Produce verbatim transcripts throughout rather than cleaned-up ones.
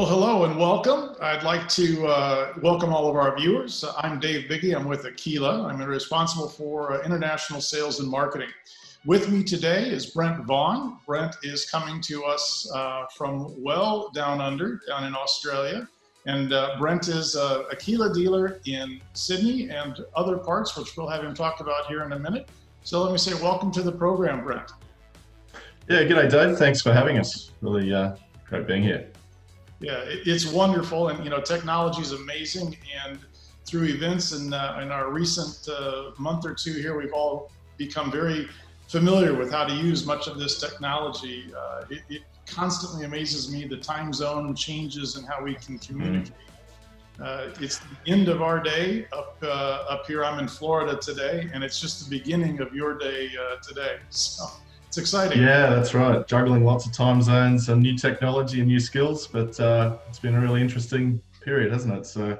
Well, hello and welcome. I'd like to uh, welcome all of our viewers. I'm Dave Biggie. I'm with Aquila. I'm responsible for uh, international sales and marketing. With me today is Brent Vaughn. Brent is coming to us uh, from well down under, down in Australia. And uh, Brent is a Aquila dealer in Sydney and other parts, which we'll have him talk about here in a minute. So let me say welcome to the program, Brent. Yeah, g'day, Dave. Thanks for having us. Really uh, great being here. Yeah, it's wonderful, and you know, technology is amazing. And through events and uh, in our recent uh, month or two here, we've all become very familiar with how to use much of this technology. Uh, it, it constantly amazes me the time zone changes and how we can communicate. Mm. Uh, it's the end of our day up uh, up here. I'm in Florida today, and it's just the beginning of your day uh, today. So. It's exciting. Yeah, that's right. Juggling lots of time zones and new technology and new skills, but uh, it's been a really interesting period, hasn't it? So,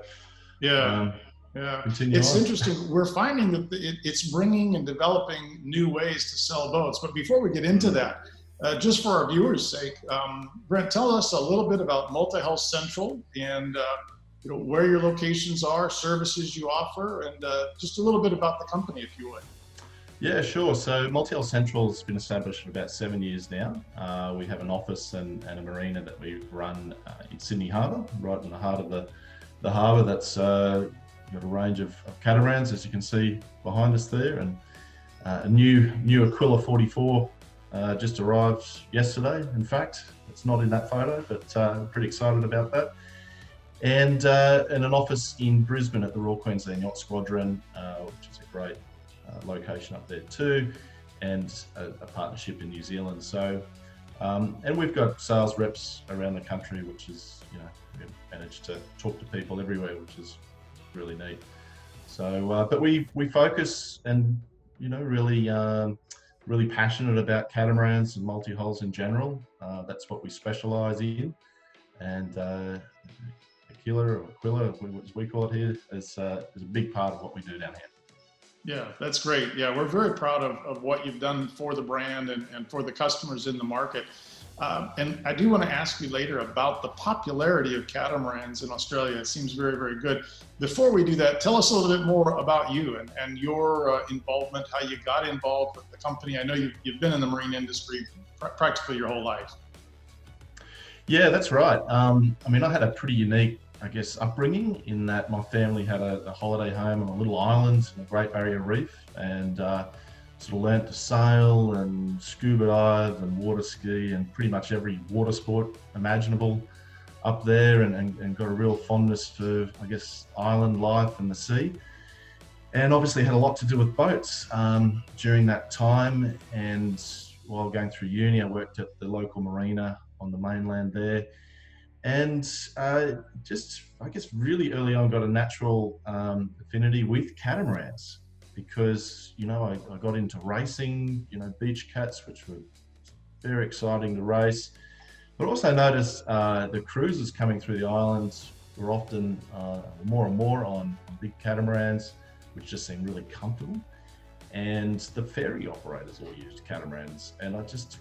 yeah, um, yeah. It's on. Interesting. We're finding that it, it's bringing and developing new ways to sell boats. But before we get into that, uh, just for our viewers' sake, um, Brent, tell us a little bit about Multihull Central and uh, you know, where your locations are, services you offer, and uh, just a little bit about the company, if you would. Yeah, sure. So Multihull Central has been established for about seven years now. Uh, we have an office and, and a marina that we run uh, in Sydney Harbour, right in the heart of the, the harbour. That's uh, got a range of, of catamarans, as you can see behind us there, and uh, a new new Aquila forty-four uh, just arrived yesterday. In fact, it's not in that photo, but uh, I'm pretty excited about that. And uh, and an office in Brisbane at the Royal Queensland Yacht Squadron, uh, which is a great Uh, location up there too, and a, a partnership in New Zealand. So, um, and we've got sales reps around the country, which is, you know, we've managed to talk to people everywhere, which is really neat. So, uh, but we we focus and, you know, really um, really passionate about catamarans and multi-hulls in general. Uh, that's what we specialise in, and uh, Aquila or Aquila, as we call it here, is uh, is a big part of what we do down here. Yeah, that's great. Yeah, we're very proud of, of what you've done for the brand and, and for the customers in the market. Um, and I do want to ask you later about the popularity of catamarans in Australia. It seems very, very good. Before we do that, tell us a little bit more about you and, and your uh, involvement, how you got involved with the company. I know you've, you've been in the marine industry pr practically your whole life. Yeah, that's right. Um, I mean, I had a pretty unique, I guess, upbringing in that my family had a, a holiday home on a little island in the Great Barrier Reef, and uh, sort of learnt to sail and scuba dive and water ski and pretty much every water sport imaginable up there, and, and, and got a real fondness for, I guess, island life and the sea. And obviously had a lot to do with boats um, during that time. And while going through uni, I worked at the local marina on the mainland there. And uh, just, I guess, really early on, got a natural um, affinity with catamarans because, you know, I, I got into racing, you know, beach cats, which were very exciting to race. But also noticed uh, the cruises coming through the islands were often uh, more and more on big catamarans, which just seemed really comfortable. And the ferry operators all used catamarans. And I just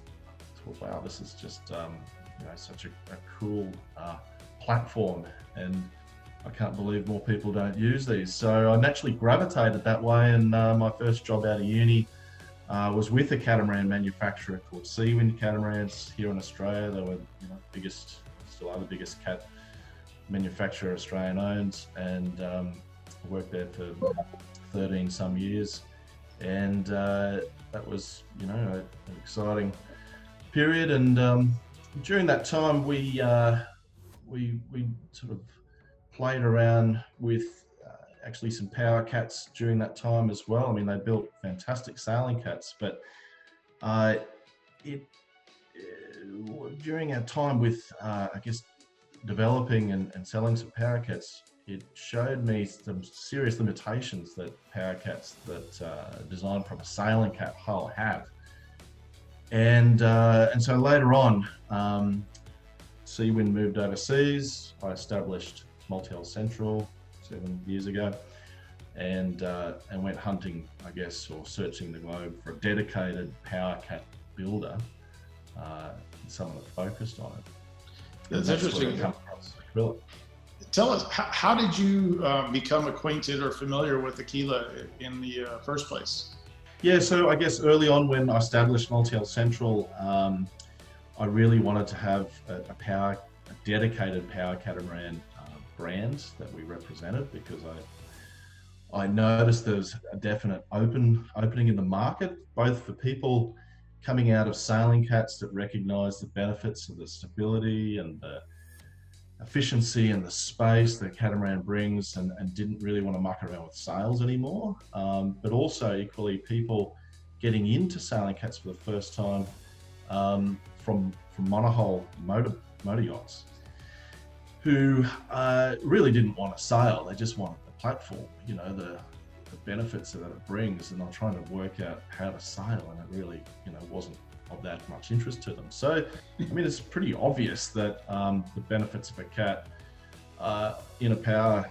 thought, wow, this is just... Um, You know, such a, a cool uh, platform, and I can't believe more people don't use these. So I naturally gravitated that way, and uh, my first job out of uni uh, was with a catamaran manufacturer called Seawind Catamarans here in Australia. They were, you know, biggest, still are the biggest cat manufacturer Australian owned, and um, I worked there for thirteen some years, and uh, that was, you know, a, an exciting period. And um, during that time, we uh, we we sort of played around with uh, actually some power cats during that time as well. I mean, they built fantastic sailing cats, but uh, it, it during our time with uh, I guess developing and, and selling some power cats, it showed me some serious limitations that power cats that uh, designed from a sailing cat hull have. And uh, and so later on, um, Seawind moved overseas. I established Multihull Central seven years ago, and uh, and went hunting, I guess, or searching the globe for a dedicated power cat builder, uh, someone that focused on it. That's interesting. Come across, like, really. Tell us, how, how did you uh, become acquainted or familiar with Aquila in the uh, first place? Yeah, so I guess early on when I established Multihull Central, um, I really wanted to have a, a power, a dedicated power catamaran uh, brand that we represented, because I I noticed there's a definite open opening in the market, both for people coming out of sailing cats that recognise the benefits of the stability and the efficiency and the space that catamaran brings, and, and didn't really want to muck around with sails anymore. Um, but also equally people getting into sailing cats for the first time um, from, from monohull motor, motor yachts, who uh, really didn't want to sail, they just wanted the platform, you know, the, the benefits that it brings, and they're trying to work out how to sail, and it really, you know, wasn't of that much interest to them. So, I mean, it's pretty obvious that um, the benefits of a cat uh, in a power,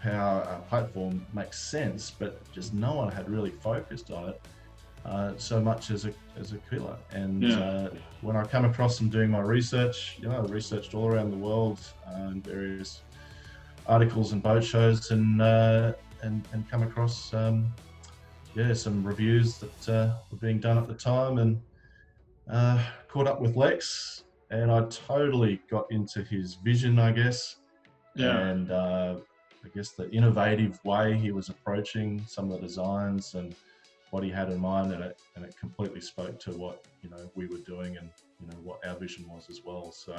power uh, platform makes sense, but just no one had really focused on it uh, so much as a, as Aquila. And yeah. uh, when I come across them doing my research, you know, I researched all around the world uh, in various articles and boat shows, and, uh, and, and come across, um, yeah, some reviews that uh, were being done at the time, and Uh, caught up with Lex, and I totally got into his vision, I guess. Yeah. And uh, I guess the innovative way he was approaching some of the designs and what he had in mind, and it, and it completely spoke to what, you know, we were doing, and, you know, what our vision was as well. So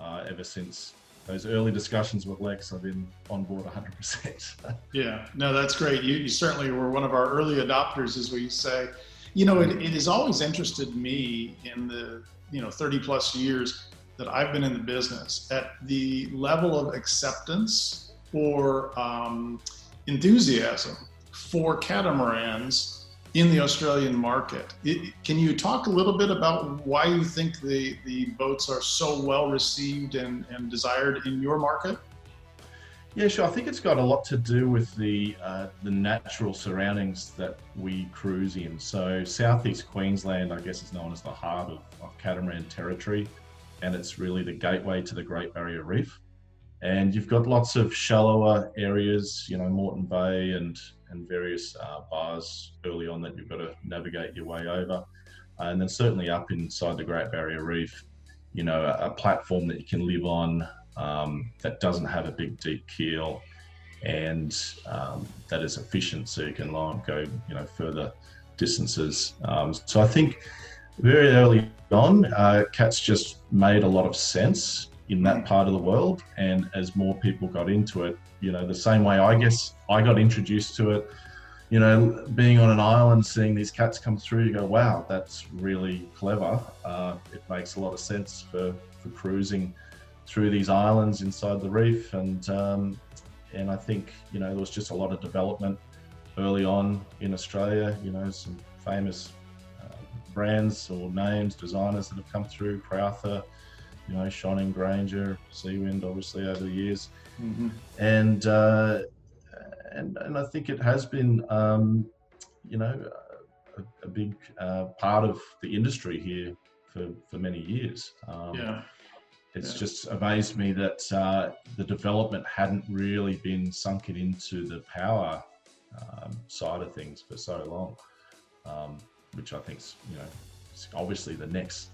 uh, ever since those early discussions with Lex, I've been on board one hundred percent. Yeah, no, that's great. You, you certainly were one of our early adopters, as we say. You know, it, it has always interested me in the, you know, thirty plus years that I've been in the business, at the level of acceptance or um, enthusiasm for catamarans in the Australian market. It, can you talk a little bit about why you think the, the boats are so well received and, and desired in your market? Yeah, sure. I think it's got a lot to do with the uh, the natural surroundings that we cruise in. So Southeast Queensland, I guess, is known as the heart of, of catamaran territory, and it's really the gateway to the Great Barrier Reef. And you've got lots of shallower areas, you know, Moreton Bay and, and various uh, bars early on that you've got to navigate your way over. And then certainly up inside the Great Barrier Reef, you know, a, a platform that you can live on, Um, that doesn't have a big deep keel, and um, that is efficient, so you can go, you know, further distances. Um, so I think very early on, uh, cats just made a lot of sense in that part of the world, and as more people got into it, you know, the same way I guess I got introduced to it, you know, being on an island, seeing these cats come through, you go, wow, that's really clever. Uh, it makes a lot of sense for, for cruising through these islands inside the reef, and um, and I think, you know, there was just a lot of development early on in Australia. You know, some famous uh, brands or names, designers that have come through, Crowther, you know, Shaun Granger, Seawind, obviously over the years, mm-hmm. and uh, and and I think it has been, um, you know, a, a big uh, part of the industry here for for many years. Um, yeah. It's yeah. just amazed me that uh, the development hadn't really been sunken into the power um, side of things for so long, um, which I think's, you know, obviously the next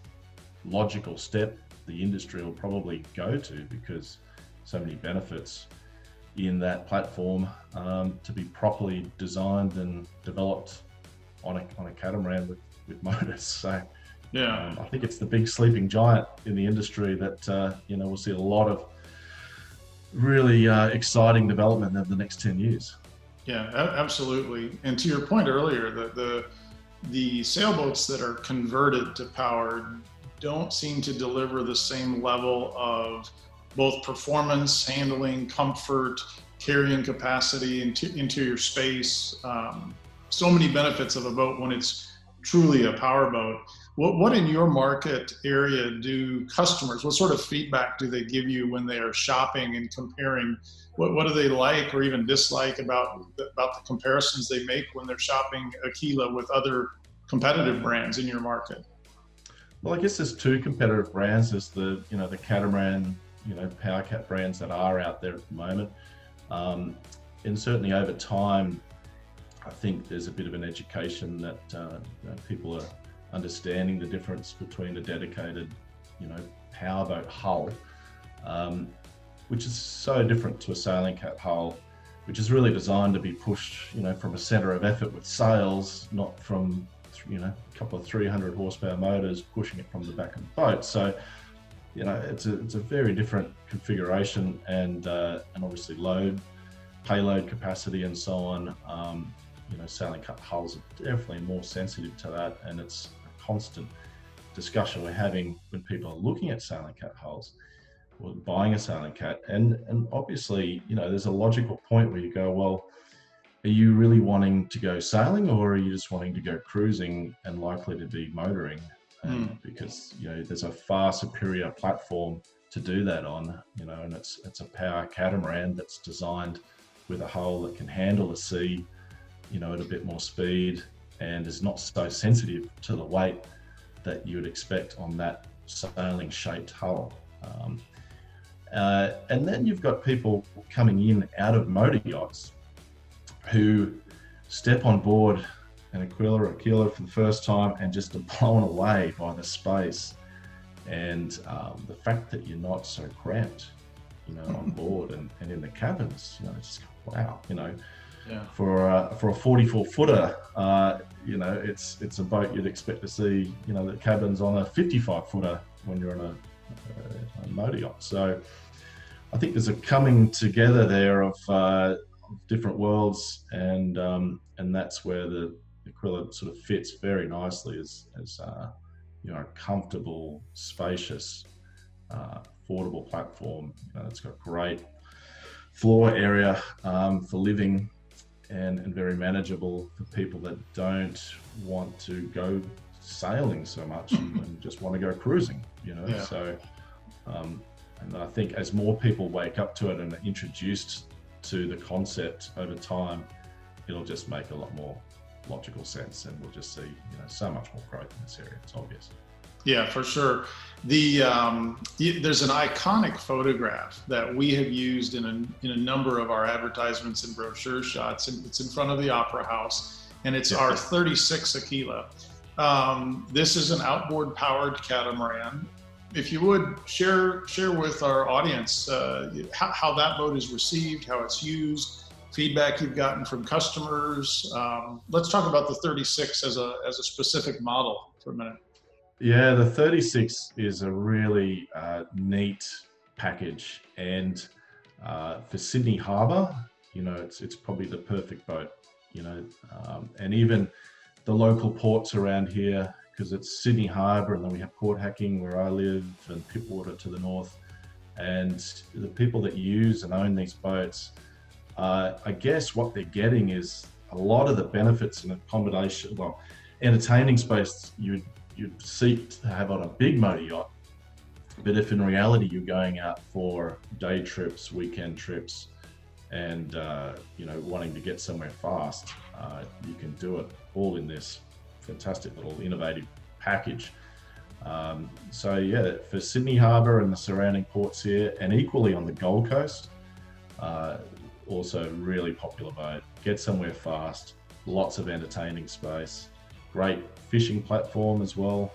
logical step the industry will probably go to, because so many benefits in that platform um, to be properly designed and developed on a, on a catamaran with, with motors. So. Yeah, um, I think it's the big sleeping giant in the industry that, uh, you know, we'll see a lot of really uh, exciting development over the next ten years. Yeah, absolutely. And to your point earlier, the, the, the sailboats that are converted to power don't seem to deliver the same level of both performance, handling, comfort, carrying capacity, inter interior space. Um, so many benefits of a boat when it's truly a power boat. What, what in your market area do customers, what sort of feedback do they give you when they are shopping and comparing? What, what do they like or even dislike about, about the comparisons they make when they're shopping Aquila with other competitive brands in your market? Well, I guess there's two competitive brands. There's the, you know, the catamaran, you know, power cat brands that are out there at the moment. Um, and certainly over time, I think there's a bit of an education that uh, you know, people are understanding the difference between a dedicated, you know, powerboat hull, um, which is so different to a sailing cat hull, which is really designed to be pushed, you know, from a center of effort with sails, not from, you know, a couple of three hundred horsepower motors pushing it from the back of the boat. So, you know, it's a, it's a very different configuration and, uh, and obviously load, payload capacity and so on. Um, you know, sailing cut hulls are definitely more sensitive to that, and it's a constant discussion we're having when people are looking at sailing cat hulls or buying a sailing cat. And, and obviously, you know, there's a logical point where you go, well, are you really wanting to go sailing, or are you just wanting to go cruising and likely to be motoring? Um, mm. Because, you know, there's a far superior platform to do that on, you know, and it's, it's a power catamaran that's designed with a hull that can handle the sea, you know, at a bit more speed, and is not so sensitive to the weight that you would expect on that sailing shaped hull. Um, uh, and then you've got people coming in out of motor yachts who step on board an Aquila or Aquila for the first time and just are blown away by the space and um, the fact that you're not so cramped, you know, on board and, and in the cabins, you know, it's just, wow, you know, yeah. For a, for a forty-four footer, uh, you know, it's it's a boat you'd expect to see, you know, the cabins on a fifty-five footer when you're on a, a, a motor yacht. So I think there's a coming together there of uh, different worlds, and um, and that's where the Aquila sort of fits very nicely as, as uh, you know, a comfortable, spacious, uh, affordable platform. You know, it's got great floor area um, for living, and, and very manageable for people that don't want to go sailing so much and, and just want to go cruising, you know. Yeah. So um, and I think as more people wake up to it and are introduced to the concept over time, it'll just make a lot more logical sense, and we'll just see, you know, so much more growth in this area. It's obvious. Yeah, for sure. The um, there's an iconic photograph that we have used in a, in a number of our advertisements and brochure shots, and it's in front of the Opera House, and it's yeah. our thirty-six Aquila. Um, this is an outboard powered catamaran. If you would share share with our audience uh, how, how that boat is received, how it's used, feedback you've gotten from customers. Um, let's talk about the thirty-six as a as a specific model for a minute. Yeah, the thirty-six is a really uh, neat package, and uh, for Sydney Harbour, you know, it's it's probably the perfect boat. You know, um, and even the local ports around here, because it's Sydney Harbour, and then we have Port Hacking where I live, and Pittwater to the north. And the people that use and own these boats, uh, I guess what they're getting is a lot of the benefits and accommodation, well, entertaining space you'd, you'd seek to have on a big motor yacht. But if in reality you're going out for day trips, weekend trips, and uh, you know, wanting to get somewhere fast, uh, you can do it all in this fantastic little innovative package. Um, so yeah, for Sydney Harbour and the surrounding ports here, and equally on the Gold Coast, uh, also really popular boat. Get somewhere fast, lots of entertaining space, great fishing platform as well,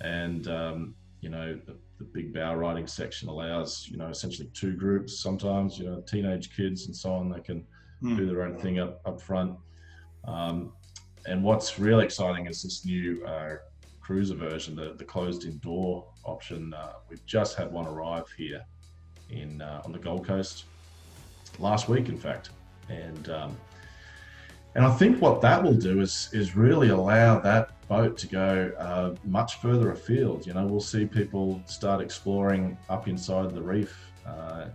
and um, you know, the, the big bow riding section allows, you know, essentially two groups sometimes, you know, teenage kids and so on, they can mm. do their own thing up, up front. Um, And what's really exciting is this new uh, cruiser version, the, the closed indoor option. Uh, we've just had one arrive here in uh, on the Gold Coast last week, in fact. And um, and I think what that will do is is really allow that boat to go uh, much further afield. You know, we'll see people start exploring up inside the reef uh,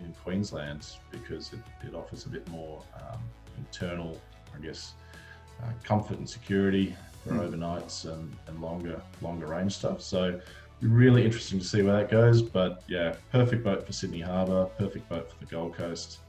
in Queensland, because it, it offers a bit more um, internal, I guess, Uh, comfort and security for mm. overnights and, and longer longer range stuff. So really interesting to see where that goes. But yeah, perfect boat for Sydney Harbour, perfect boat for the Gold Coast,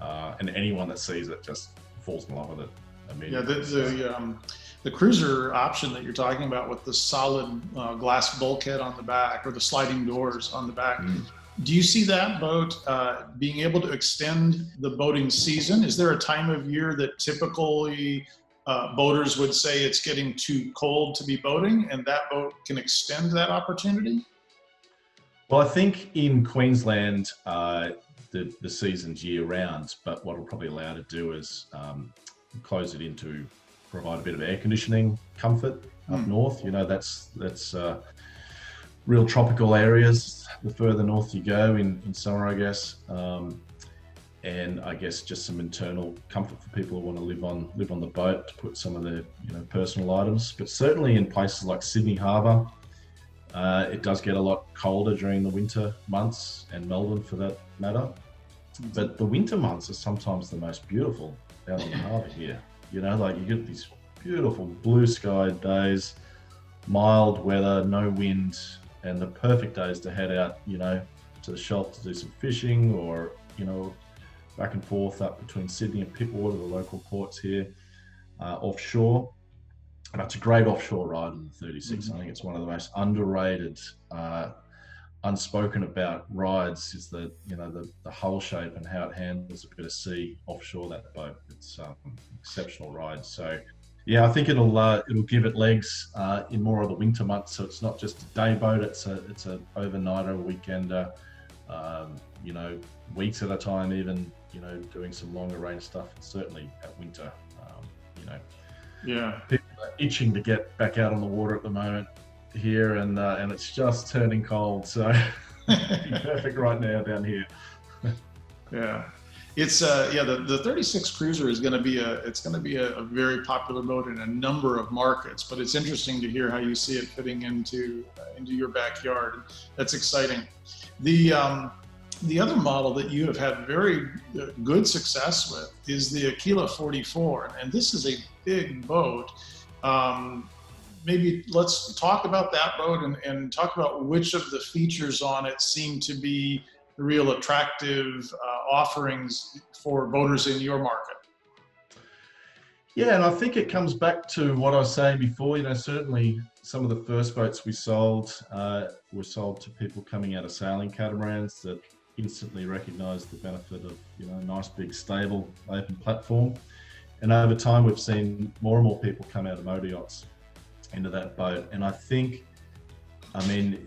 uh, and anyone that sees it just falls in love with it immediately. Yeah, the, the, um, The cruiser option that you're talking about with the solid uh, glass bulkhead on the back, or the sliding doors on the back, mm. do you see that boat uh, being able to extend the boating season? Is there a time of year that typically uh, boaters would say it's getting too cold to be boating, and that boat can extend that opportunity? Well, I think in Queensland, uh, the, the season's year round, but what it'll probably allow to do is um, close it into provide a bit of air conditioning comfort up mm. north. You know, that's that's uh, real tropical areas. The further north you go in, in summer, I guess, um, and I guess just some internal comfort for people who want to live on live on the boat to put some of their you know personal items. But certainly in places like Sydney Harbour, uh, it does get a lot colder during the winter months, and Melbourne for that matter. Mm. But the winter months are sometimes the most beautiful out on the harbour here. You know, like you get these beautiful blue sky days, mild weather, no wind, and the perfect days to head out, you know, to the Scheldt to do some fishing, or, you know, back and forth up between Sydney and Pittwater, the local ports here, uh, offshore. And it's a great offshore ride on the thirty-six. Mm-hmm. I think it's one of the most underrated, uh, unspoken about rides is the, you know, the, the hull shape and how it handles a bit of sea offshore, that boat. It's um, an exceptional ride. So yeah, I think it'll uh, it'll give it legs uh, in more of the winter months. So it's not just a day boat, it's a it's an overnighter, weekender, um, you know, weeks at a time even, you know, doing some longer range stuff, and certainly at winter, um, you know. Yeah. People are itching to get back out on the water at the moment here, and uh, and it's just turning cold, so perfect right now down here. Yeah. It's uh yeah, the, the thirty-six cruiser is going to be a it's going to be a, a very popular boat in a number of markets, but it's interesting to hear how you see it fitting into uh, into your backyard. That's exciting. The um the other model that you have had very good success with is the Aquila forty-four, and this is a big boat. Um maybe let's talk about that boat and, and talk about which of the features on it seem to be real attractive uh, offerings for boaters in your market. Yeah, and I think it comes back to what I was saying before. You know, certainly some of the first boats we sold uh, were sold to people coming out of sailing catamarans that instantly recognized the benefit of, you know, a nice big stable open platform. And over time, we've seen more and more people come out of motor yachts into that boat. And I think, I mean,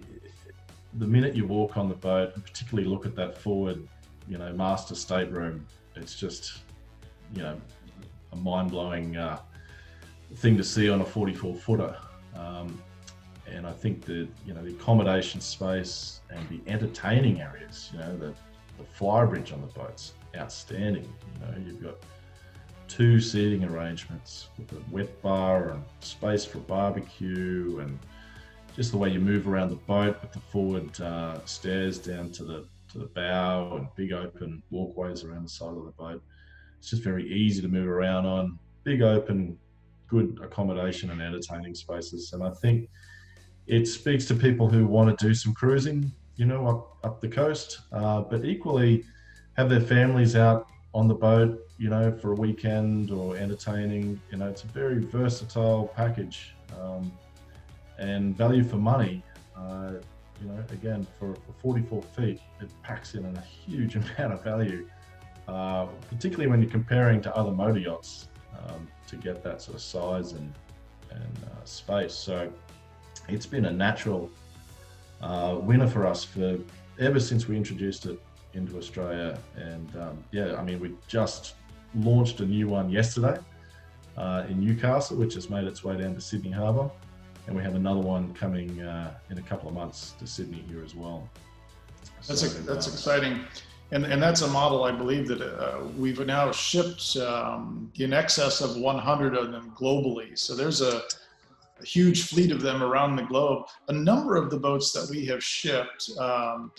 the minute you walk on the boat, and particularly look at that forward, you know, master stateroom, it's just, you know, a mind-blowing uh, thing to see on a forty-four footer. Um, and I think the, you know, the accommodation space and the entertaining areas, you know, the, the flybridge on the boat's outstanding. You know, you've got two seating arrangements with a wet bar and space for barbecue, and just the way you move around the boat with the forward uh, stairs down to the to the bow and big open walkways around the side of the boat. It's just very easy to move around on, big open, good accommodation and entertaining spaces. And I think it speaks to people who want to do some cruising, you know, up, up the coast, uh, but equally have their families out on the boat, you know, for a weekend or entertaining. You know, it's a very versatile package, um, and value for money. Uh, you know, again, for, for forty-four feet, it packs in a huge amount of value, uh, particularly when you're comparing to other motor yachts, um, to get that sort of size and, and uh, space. So it's been a natural uh, winner for us for ever since we introduced it into Australia. And um, yeah, I mean, we just launched a new one yesterday uh, in Newcastle, which has made its way down to Sydney Harbour. And we have another one coming uh, in a couple of months to Sydney here as well. That's, so, a, that's uh, exciting. And, and that's a model, I believe, that uh, we've now shipped um, in excess of one hundred of them globally. So there's a, a huge fleet of them around the globe. A number of the boats that we have shipped, um,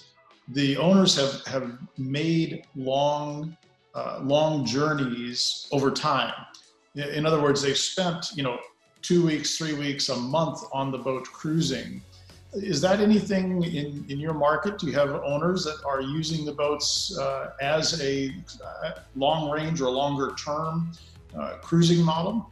the owners have, have made long, uh, long journeys over time. In other words, they've spent, you know, two weeks, three weeks, a month on the boat cruising. Is that anything in, in your market? Do you have owners that are using the boats uh, as a uh, long range or longer term uh, cruising model?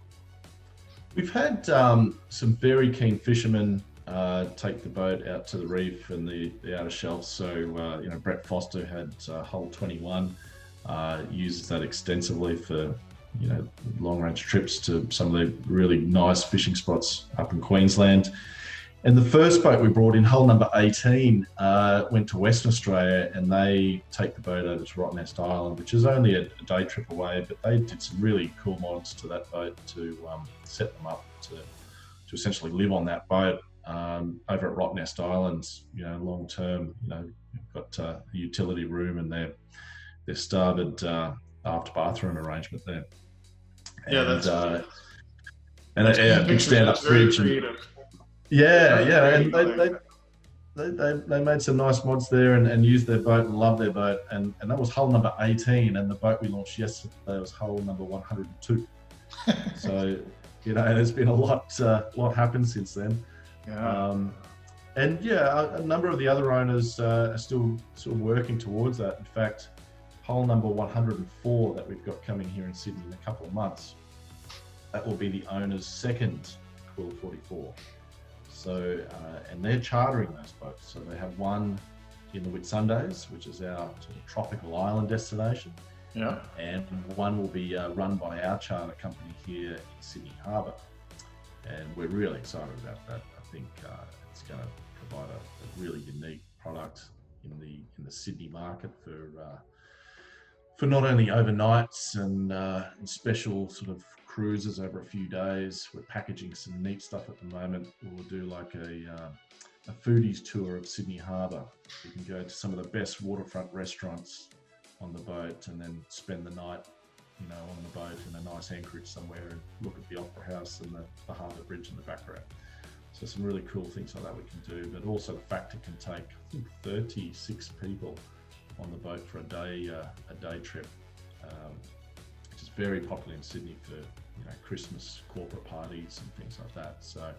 We've had um, some very keen fishermen uh, take the boat out to the reef and the, the outer shelf. So, uh, you know, Brett Foster had uh, Hull twenty-one, uh, uses that extensively for, you know, long range trips to some of the really nice fishing spots up in Queensland. And the first boat we brought in, hull number eighteen, uh, went to Western Australia, and they take the boat over to Rottnest Island, which is only a, a day trip away, but they did some really cool mods to that boat to um, set them up to, to essentially live on that boat um, over at Rottnest Island, you know, long term. You know, you've got uh, a utility room and their, their starboard uh, after bathroom arrangement there. And, yeah, that's uh, and that's a big stand-up fridge. Yeah, yeah, and they, they they they made some nice mods there and, and used their boat and loved their boat, and and that was hull number eighteen, and the boat we launched yesterday was hull number one hundred and two. So, you know, there's been a lot uh, lot happened since then. Yeah. Um, and yeah, a, a number of the other owners uh, are still sort of working towards that. In fact, hull number one hundred and four that we've got coming here in Sydney in a couple of months, that will be the owner's second Quill forty-four. So, uh, and they're chartering those boats. So they have one in the Whitsundays, which is our sort of tropical island destination. Yeah. And one will be uh, run by our charter company here in Sydney Harbour. And we're really excited about that. I think uh, it's going to provide a, a really unique product in the in the Sydney market for uh, for not only overnights and, uh, and special sort of cruises over a few days. We're packaging some neat stuff at the moment. We'll do like a, uh, a foodies tour of Sydney Harbour. You can go to some of the best waterfront restaurants on the boat and then spend the night, you know, on the boat in a nice anchorage somewhere and look at the Opera House and the, the Harbour Bridge in the background. So some really cool things like that we can do, but also the fact it can take, I think, thirty-six people on the boat for a day, uh, a day trip. Um, Is very popular in Sydney for, you know, Christmas corporate parties and things like that. So,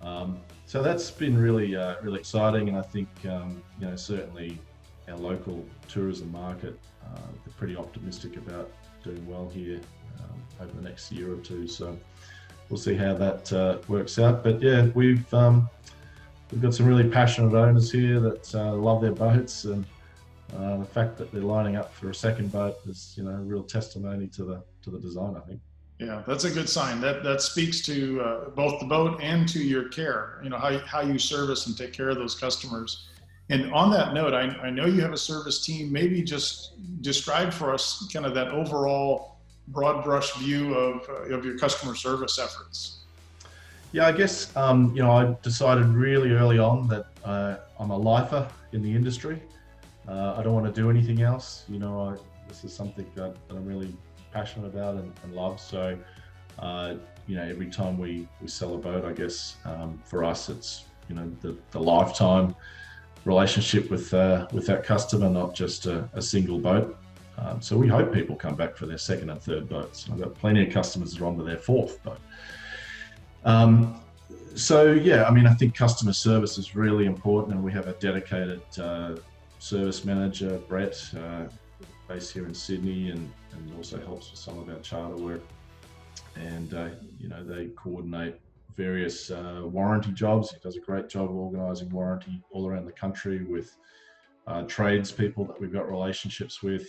um, so that's been really, uh, really exciting, and I think um, you know, certainly our local tourism market, uh, they're pretty optimistic about doing well here um, over the next year or two. So we'll see how that uh, works out. But yeah, we've um, we've got some really passionate owners here that uh, love their boats, and Uh, the fact that they're lining up for a second boat is, you know, a real testimony to the to the design, I think. Yeah, that's a good sign. That that speaks to uh, both the boat and to your care. You know, how how you service and take care of those customers. And on that note, I, I know you have a service team. Maybe just describe for us kind of that overall broad brush view of uh, of your customer service efforts. Yeah, I guess um, you know, I decided really early on that uh, I'm a lifer in the industry. Uh, I don't want to do anything else. You know, I, this is something that, that I'm really passionate about and, and love. So, uh, you know, every time we, we sell a boat, I guess um, for us, it's, you know, the, the lifetime relationship with uh, with that customer, not just a, a single boat. Um, so we hope people come back for their second and third boats. I've got plenty of customers that are on to their fourth boat. Um, so, yeah, I mean, I think customer service is really important, and we have a dedicated uh, service manager, Brett, uh, based here in Sydney, and, and also helps with some of our charter work. And, uh, you know, they coordinate various uh, warranty jobs. He does a great job of organising warranty all around the country with uh, tradespeople that we've got relationships with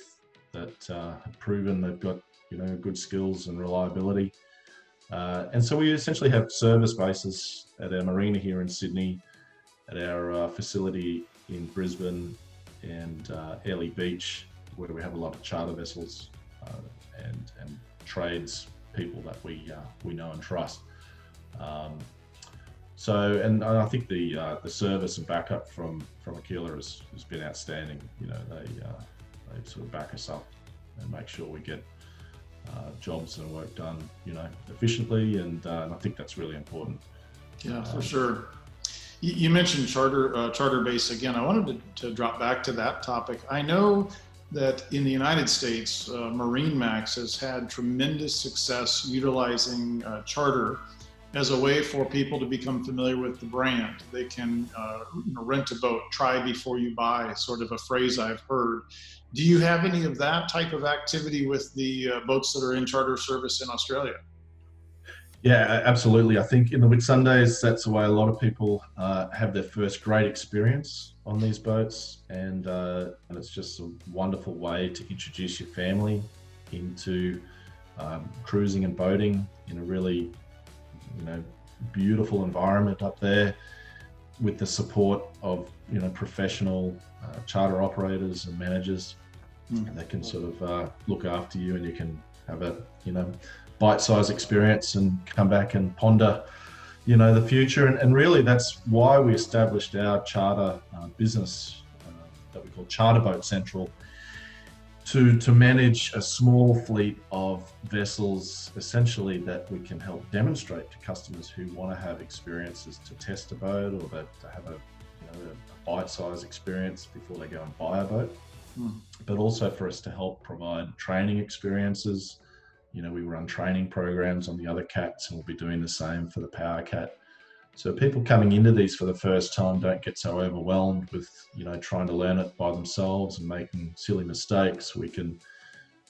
that uh, have proven they've got, you know, good skills and reliability. Uh, and so we essentially have service bases at our marina here in Sydney, at our uh, facility in Brisbane, and uh, Airlie Beach, where we have a lot of charter vessels uh, and, and trades people that we uh, we know and trust. Um, so, and I think the uh, the service and backup from from Aquila has, has been outstanding. You know, they uh, they sort of back us up and make sure we get uh, jobs and work done, you know, efficiently, and, uh, and I think that's really important. Yeah, for um, sure. You mentioned charter uh, charter base again. I wanted to, to drop back to that topic. I know that in the United States, uh, MarineMax has had tremendous success utilizing uh, charter as a way for people to become familiar with the brand. They can uh, you know, rent a boat, try before you buy, sort of a phrase I've heard. Do you have any of that type of activity with the uh, boats that are in charter service in Australia? Yeah, absolutely. I think in the Whitsundays, that's the way a lot of people uh, have their first great experience on these boats, and, uh, and it's just a wonderful way to introduce your family into um, cruising and boating in a really, you know, beautiful environment up there, with the support of, you know, professional uh, charter operators and managers mm. that can sort of uh, look after you, and you can have a, you know, bite-sized experience and come back and ponder, you know, the future. And, and really that's why we established our charter uh, business uh, that we call Charter Boat Central, to, to manage a small fleet of vessels, essentially, that we can help demonstrate to customers who want to have experiences to test a boat, or that to have a, you know, a bite-sized experience before they go and buy a boat, mm. but also for us to help provide training experiences. You know, we run training programs on the other cats, and we'll be doing the same for the Power Cat. So people coming into these for the first time don't get so overwhelmed with, you know, trying to learn it by themselves and making silly mistakes. We can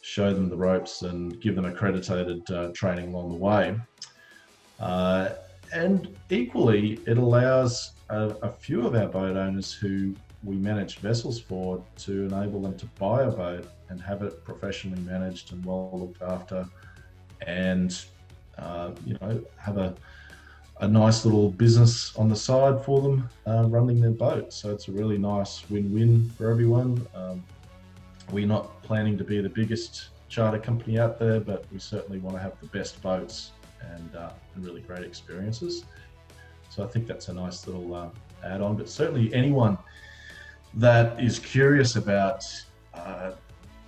show them the ropes and give them accredited uh, training along the way. Uh, and equally, it allows a, a few of our boat owners who we manage vessels for to enable them to buy a boat and have it professionally managed and well looked after, and uh, you know, have a a nice little business on the side for them uh, running their boat. So it's a really nice win-win for everyone. Um, we're not planning to be the biggest charter company out there, but we certainly want to have the best boats and, uh, and really great experiences. So I think that's a nice little uh, add-on. But certainly anyone that is curious about uh,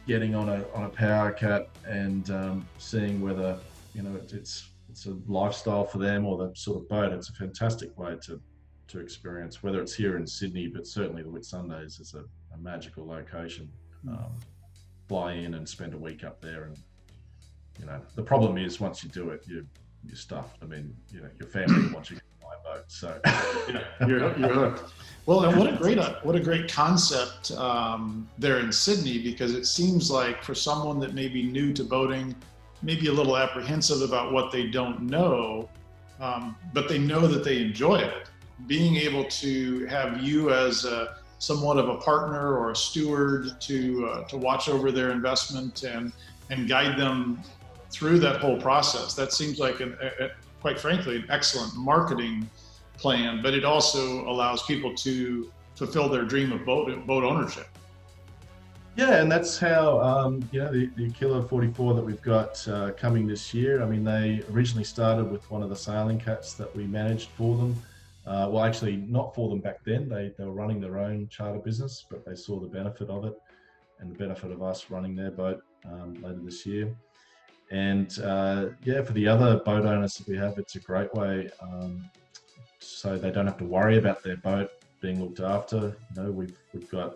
getting on a on a Power Cat and um, seeing whether, you know, it, it's it's a lifestyle for them or that sort of boat, it's a fantastic way to to experience, whether it's here in Sydney, but certainly the Whitsundays is a, a magical location. Um, fly in and spend a week up there, and you know, the problem is once you do it, you you're stuffed. I mean, you know, your family wants you to buy a boat, so yeah, you're, you're hooked. Well, and what a great what a great concept um, there in Sydney, because it seems like for someone that may be new to boating, maybe a little apprehensive about what they don't know, um, but they know that they enjoy it. Being able to have you as a, somewhat of a partner or a steward to uh, to watch over their investment and and guide them through that whole process, that seems like, an, a, a, quite frankly, an excellent marketing plan. But it also allows people to fulfill their dream of boat boat ownership. Yeah, and that's how, um, you know, the, the Aquila forty-four that we've got uh, coming this year, I mean, they originally started with one of the sailing cats that we managed for them. Uh, well, actually, not for them back then. They, they were running their own charter business, but they saw the benefit of it and the benefit of us running their boat um, later this year. And, uh, yeah, for the other boat owners that we have, it's a great way um, so they don't have to worry about their boat being looked after. You know, we've, we've got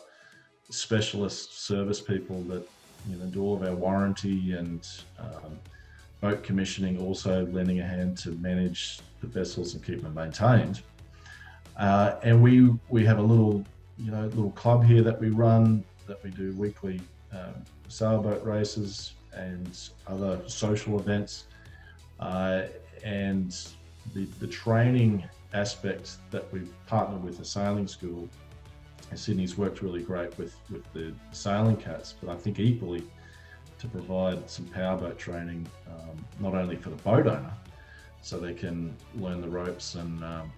specialist service people that, you know, do all of our warranty and um, boat commissioning, also lending a hand to manage the vessels and keep them maintained. Uh, and we we have a little, you know, little club here that we run, that we do weekly um, sailboat races and other social events. Uh, and the, the training aspects that we've partnered with a sailing school, Sydney's worked really great with, with the sailing cats, but I think equally to provide some powerboat training, um, not only for the boat owner, so they can learn the ropes and um,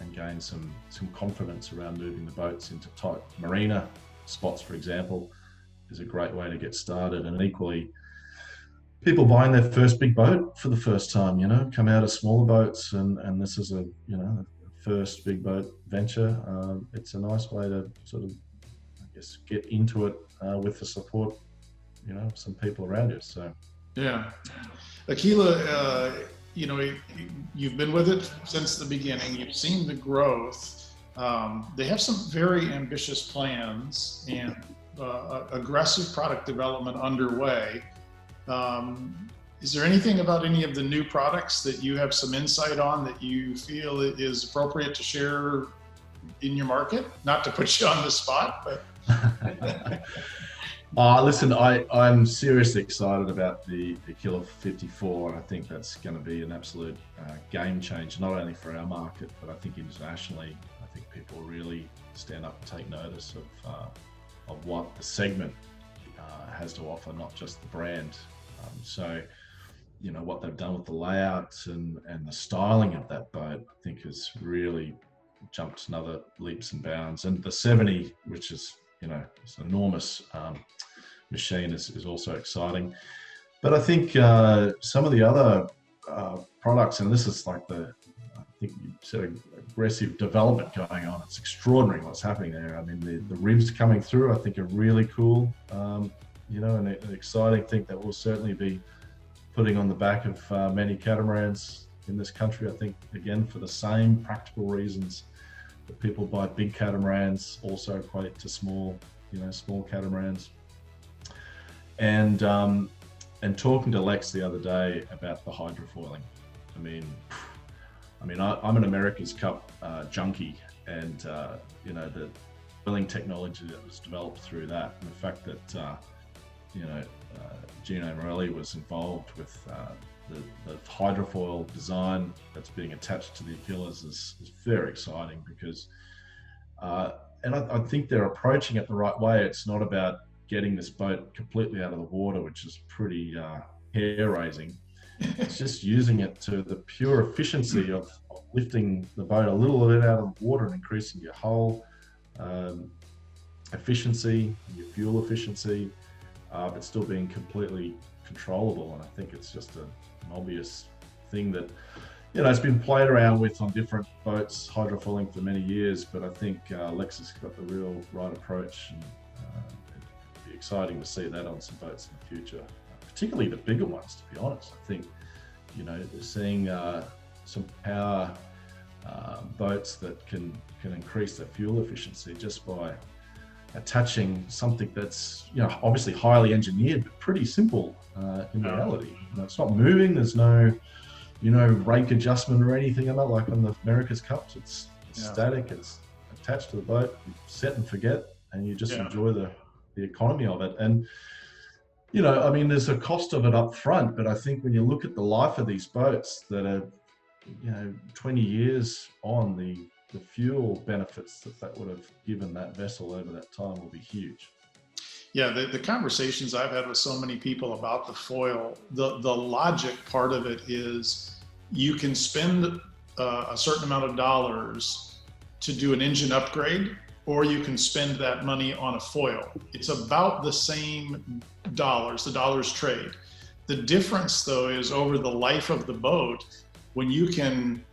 and gain some, some confidence around moving the boats into tight marina spots, for example, is a great way to get started. And equally, people buying their first big boat for the first time, you know, come out of smaller boats, and, and this is a, you know, first big boat venture. Um, it's a nice way to sort of, I guess, get into it uh, with the support, you know, of some people around you. So, yeah, Aquila, uh, you know, you've been with it since the beginning. You've seen the growth. Um, they have some very ambitious plans and uh, aggressive product development underway. Um, Is there anything about any of the new products that you have some insight on that you feel is appropriate to share in your market? Not to put you on the spot, but. Uh, listen, I, I'm seriously excited about the Aquila fifty-four, and I think that's going to be an absolute uh, game changer, not only for our market, but I think internationally. I think people really stand up and take notice of, uh, of what the segment uh, has to offer, not just the brand. Um, so, you know, what they've done with the layouts and, and the styling of that boat, I think has really jumped another leaps and bounds. And the seventy, which is, you know, it's an enormous um, machine, is, is also exciting. But I think uh, some of the other uh, products, and this is like the, I think you said aggressive development going on. It's extraordinary what's happening there. I mean, the, the ribs coming through, I think are really cool, um, you know, and an exciting thing that will certainly be putting on the back of uh, many catamarans in this country. I think, again, for the same practical reasons that people buy big catamarans also equate to small, you know, small catamarans. And um, and talking to Lex the other day about the hydrofoiling, I mean, I mean, I, I'm an America's Cup uh, junkie, and uh, you know, the foiling technology that was developed through that, and the fact that uh, you know, uh, Gino Morelli was involved with uh, the, the hydrofoil design that's being attached to the Aquilas is, is very exciting, because, uh, and I, I think they're approaching it the right way. It's not about getting this boat completely out of the water, which is pretty uh, hair-raising. It's just using it to the pure efficiency of, of lifting the boat a little bit out of the water and increasing your hull um, efficiency, your fuel efficiency, Uh, but still being completely controllable. And I think it's just a, an obvious thing that, you know, it's been played around with on different boats, hydrofoiling, for many years, but I think uh, Lex has got the real right approach, and uh, it'd be exciting to see that on some boats in the future, uh, particularly the bigger ones, to be honest. I think, you know, seeing uh, some power uh, boats that can, can increase their fuel efficiency just by attaching something that's, you know, obviously highly engineered, but pretty simple uh, in reality. You know, it's not moving. There's no, you know, rake adjustment or anything like that, like on the America's Cups. It's, it's yeah. static. It's attached to the boat. You set and forget, and you just yeah. enjoy the the economy of it. And you know, I mean, there's a cost of it up front, but I think when you look at the life of these boats that are, you know, twenty years on, the the fuel benefits that that would have given that vessel over that time will be huge. Yeah, the, the conversations I've had with so many people about the foil, the, the logic part of it is you can spend uh, a certain amount of dollars to do an engine upgrade, or you can spend that money on a foil. It's about the same dollars, the dollars trade. The difference though is over the life of the boat, when you can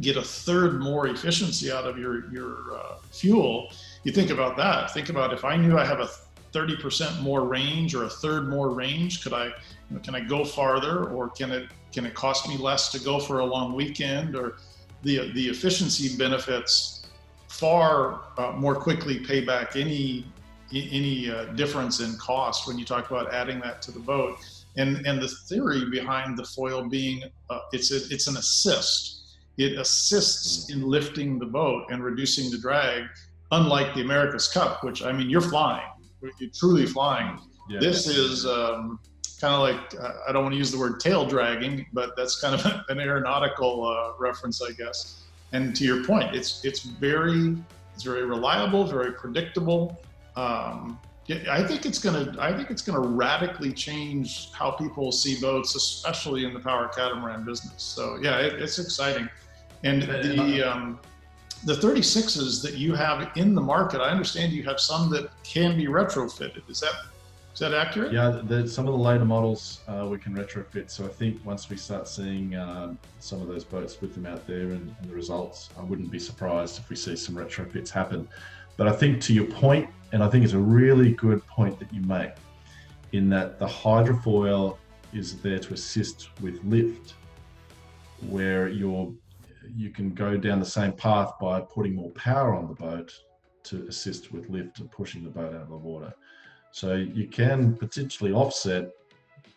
get a third more efficiency out of your, your uh, fuel. You think about that. Think about, if I knew I have a thirty percent more range or a third more range, could I, you know, can I go farther, or can it, can it cost me less to go for a long weekend? Or the, the efficiency benefits far uh, more quickly pay back any, any uh, difference in cost when you talk about adding that to the boat. And, and the theory behind the foil being, uh, it's, a, it's an assist. It assists in lifting the boat and reducing the drag, unlike the America's Cup, which, I mean, you're flying, you're truly flying. Yeah. This is um, kind of like, uh, I don't want to use the word tail dragging, but that's kind of an aeronautical uh, reference, I guess. And to your point, it's it's very it's very reliable, very predictable. Um, I think it's gonna I think it's gonna radically change how people see boats, especially in the power catamaran business. So yeah, it, it's exciting. And the um, the thirty-sixes that you have in the market, I understand you have some that can be retrofitted. Is that is that accurate? Yeah, the, some of the later models uh, we can retrofit. So I think once we start seeing um, some of those boats with them out there and, and the results, I wouldn't be surprised if we see some retrofits happen. But I think to your point, and I think it's a really good point that you make, in that the hydrofoil is there to assist with lift, where you're you can go down the same path by putting more power on the boat to assist with lift and pushing the boat out of the water. So you can potentially offset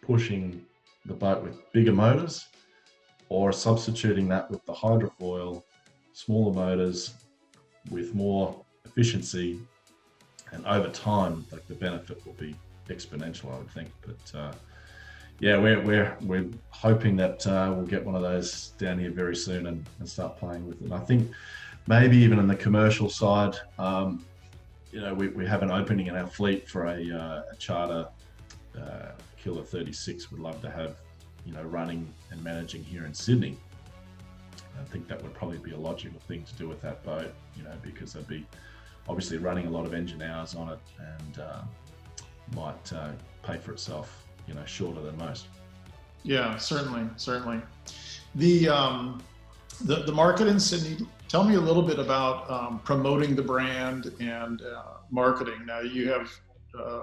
pushing the boat with bigger motors, or substituting that with the hydrofoil, smaller motors with more efficiency. And over time, like, the benefit will be exponential, I would think. But uh, yeah, we're we're we're hoping that uh, we'll get one of those down here very soon and, and start playing with it. And I think maybe even on the commercial side, um, you know, we, we have an opening in our fleet for a, uh, a charter uh, Aquila thirty-six. We'd love to have, you know, running and managing here in Sydney. I think that would probably be a logical thing to do with that boat, you know, because they'd be obviously running a lot of engine hours on it, and uh, might uh, pay for itself, you know, shorter than most. Yeah, certainly, certainly. The um, the, the market in Sydney. Tell me a little bit about um, promoting the brand and uh, marketing. Now you have uh,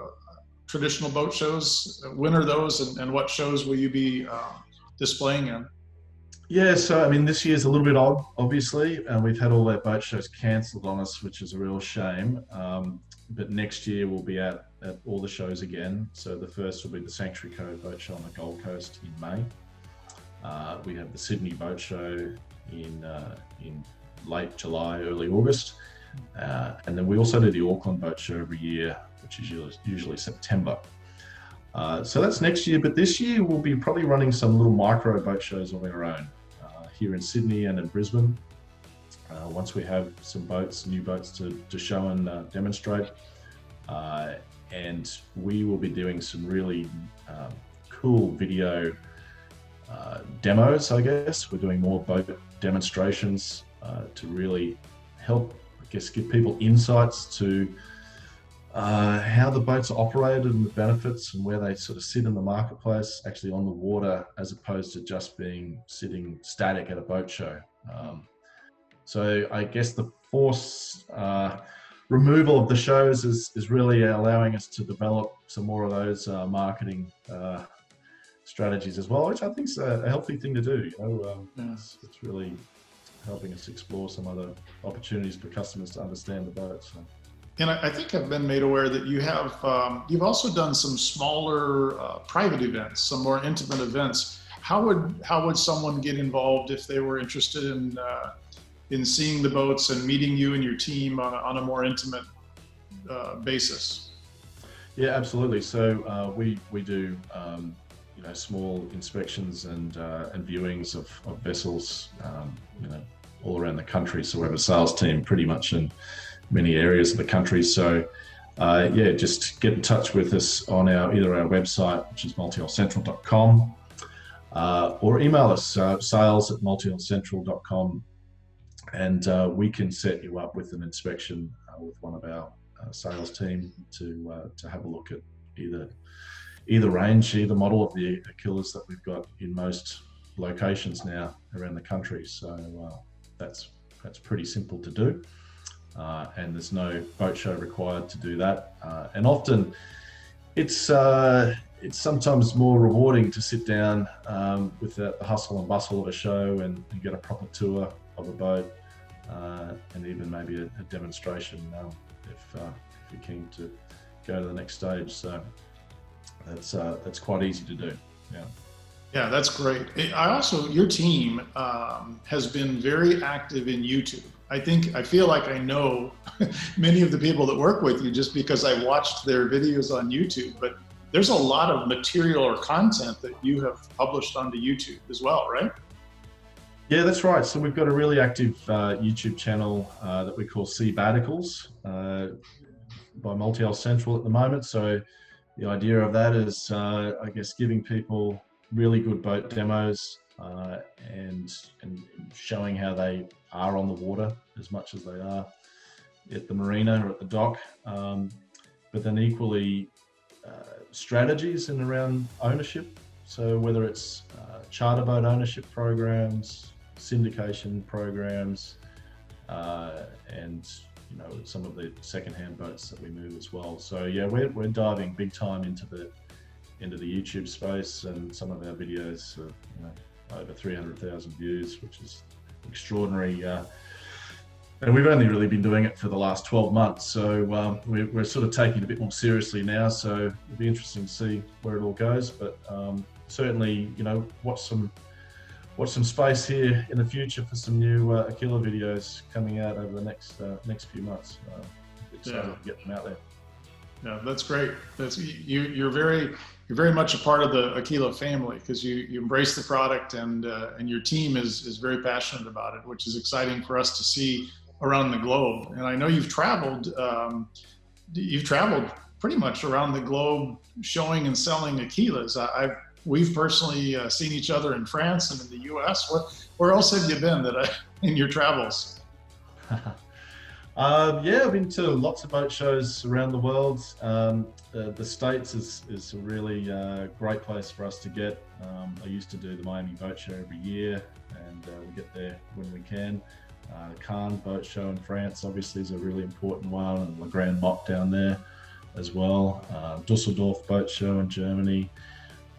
traditional boat shows. When are those, and, and what shows will you be uh, displaying in? Yeah, so I mean, this year's a little bit odd, obviously, and we've had all our boat shows cancelled on us, which is a real shame. Um, but next year we'll be out at all the shows again. So the first will be the Sanctuary Cove Boat Show on the Gold Coast in May. Uh, we have the Sydney Boat Show in uh, in late July, early August, uh, and then we also do the Auckland Boat Show every year, which is usually, usually September. Uh, so that's next year, but this year we'll be probably running some little micro boat shows on our own uh, here in Sydney and in Brisbane. Uh, once we have some boats, new boats to, to show and uh, demonstrate. Uh, and we will be doing some really um, cool video uh, demos, I guess. We're doing more boat demonstrations uh, to really help, I guess, give people insights to Uh, how the boats are operated and the benefits and where they sort of sit in the marketplace, actually on the water, as opposed to just being sitting static at a boat show. Um, so I guess the force uh, removal of the shows is, is really allowing us to develop some more of those uh, marketing uh, strategies as well, which I think is a healthy thing to do. You know, um, yeah. it's, it's really helping us explore some other opportunities for customers to understand the boats. So. And I think I've been made aware that you have, um, you've also done some smaller uh, private events, some more intimate events. How would, how would someone get involved if they were interested in, uh, in seeing the boats and meeting you and your team on a, on a more intimate uh, basis? Yeah, absolutely. So uh, we, we do, um, you know, small inspections and, uh, and viewings of, of vessels, um, you know, all around the country. So we have a sales team pretty much in many areas of the country. So uh, yeah, just get in touch with us on our either our website, which is multihull central dot com, uh, or email us uh, sales at multihull central dot com, and uh, we can set you up with an inspection uh, with one of our uh, sales team to uh, to have a look at either either range, either model of the Aquilas that we've got in most locations now around the country. So uh, that's that's pretty simple to do. Uh, and there's no boat show required to do that. Uh, and often it's, uh, it's sometimes more rewarding to sit down um, with the hustle and bustle of a show and, and get a proper tour of a boat uh, and even maybe a, a demonstration um, if, uh, if you're keen to go to the next stage. So that's, uh, that's quite easy to do, yeah. Yeah, that's great. I also, your team um, has been very active in YouTube. I think, I feel like I know many of the people that work with you just because I watched their videos on YouTube, but there's a lot of material or content that you have published onto YouTube as well, right? Yeah, that's right. So we've got a really active uh, YouTube channel uh, that we call Seabbaticals uh, by Multihull Central at the moment. So the idea of that is, uh, I guess, giving people really good boat demos uh, and, and showing how they are on the water as much as they are at the marina or at the dock, um, but then equally uh, strategies in around ownership. So whether it's uh, charter boat ownership programs, syndication programs, uh, and you know some of the secondhand boats that we move as well. So yeah, we're we're diving big time into the into the YouTube space, and some of our videos are, you know, over three hundred thousand views, which is extraordinary, uh, and we've only really been doing it for the last twelve months, so um, we're, we're sort of taking it a bit more seriously now, so it'll be interesting to see where it all goes. But um, certainly, you know, watch some watch some space here in the future for some new uh, Aquila videos coming out over the next uh, next few months. Uh, excited yeah. to get them out there. No, that's great. That's you. You're very, you're very much a part of the Aquila family because you, you embrace the product, and uh, and your team is is very passionate about it, which is exciting for us to see around the globe. And I know you've traveled, um, you've traveled pretty much around the globe showing and selling Aquilas. I, I've we've personally uh, seen each other in France and in the U S. Where, where else have you been that I, in your travels? Um, yeah, I've been to lots of boat shows around the world. Um, the, the States is, is a really uh, great place for us to get. Um, I used to do the Miami Boat Show every year, and uh, we get there when we can. Uh, Cannes Boat Show in France obviously is a really important one, and Le Grand Mock down there as well. Uh, Dusseldorf Boat Show in Germany,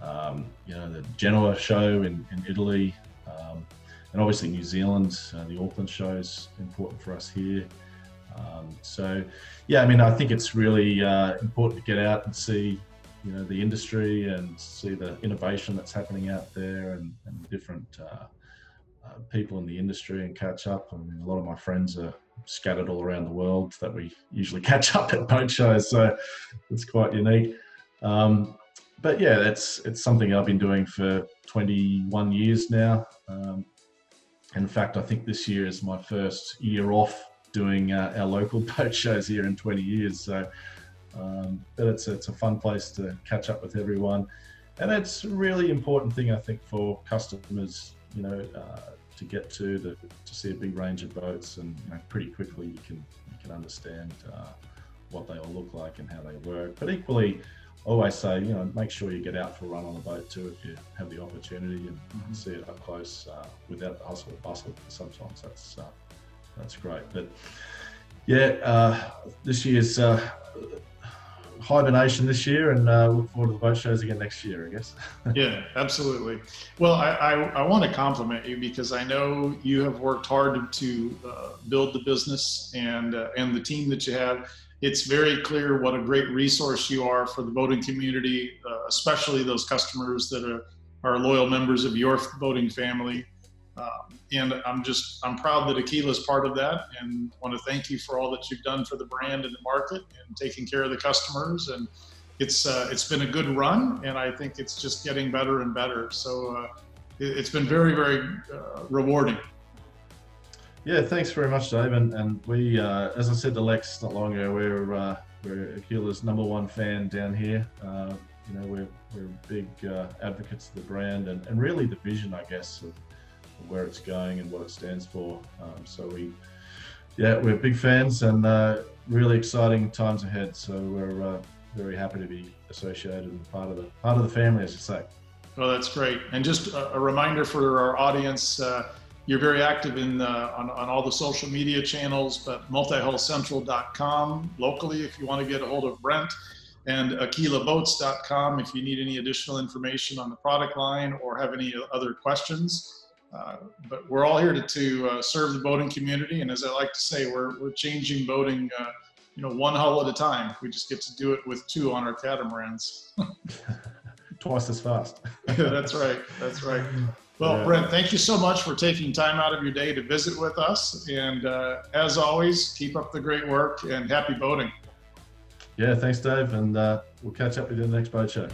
um, you know, the Genoa Show in, in Italy, um, and obviously New Zealand, uh, the Auckland show is important for us here. Um, so, yeah, I mean, I think it's really uh, important to get out and see, you know, the industry and see the innovation that's happening out there, and, and different uh, uh, people in the industry, and catch up. I mean, a lot of my friends are scattered all around the world that we usually catch up at boat shows, so it's quite unique. Um, but yeah, that's it's something I've been doing for twenty-one years now. Um, in fact, I think this year is my first year off doing uh, our local boat shows here in twenty years. So um, but it's, it's a fun place to catch up with everyone. And it's a really important thing, I think, for customers, you know, uh, to get to, to, to see a big range of boats, and you know, pretty quickly you can, you can understand uh, what they all look like and how they work. But equally, I always say, you know, make sure you get out for a run on the boat too if you have the opportunity, and mm-hmm. see it up close uh, without the hustle and bustle. Sometimes that's, uh, That's great. But yeah, uh, this year's uh, hibernation this year, and uh, look forward to the boat shows again next year, I guess. Yeah, absolutely. Well, I, I, I want to compliment you because I know you have worked hard to uh, build the business and, uh, and the team that you have. It's very clear what a great resource you are for the boating community, uh, especially those customers that are, are loyal members of your boating family. Um, and I'm just, I'm proud that Aquila is part of that, and want to thank you for all that you've done for the brand and the market and taking care of the customers. And it's, uh, it's been a good run, and I think it's just getting better and better. So uh, it, it's been very, very uh, rewarding. Yeah, thanks very much, Dave. And, and we, uh, as I said to Lex not long ago, we're, uh, we're Aquila's number one fan down here. Uh, you know, we're, we're big uh, advocates of the brand, and, and really the vision, I guess, of where it's going and what it stands for. Um, so we, yeah, we're big fans, and uh, really exciting times ahead. So we're uh, very happy to be associated and part of the part of the family, as you say. Well, that's great. And just a, a reminder for our audience: uh, you're very active in uh, on on all the social media channels, but multihull central dot com locally if you want to get a hold of Brent, and aquila boats dot com if you need any additional information on the product line or have any other questions. Uh, but we're all here to, to uh, serve the boating community, and as I like to say, we're, we're changing boating, uh, you know, one hull at a time. We just get to do it with two on our catamarans. Twice as fast. Yeah, that's right. That's right. Well, yeah. Brent, thank you so much for taking time out of your day to visit with us. And uh, as always, keep up the great work, and happy boating. Yeah, thanks, Dave. And uh, we'll catch up with you in the next boat show.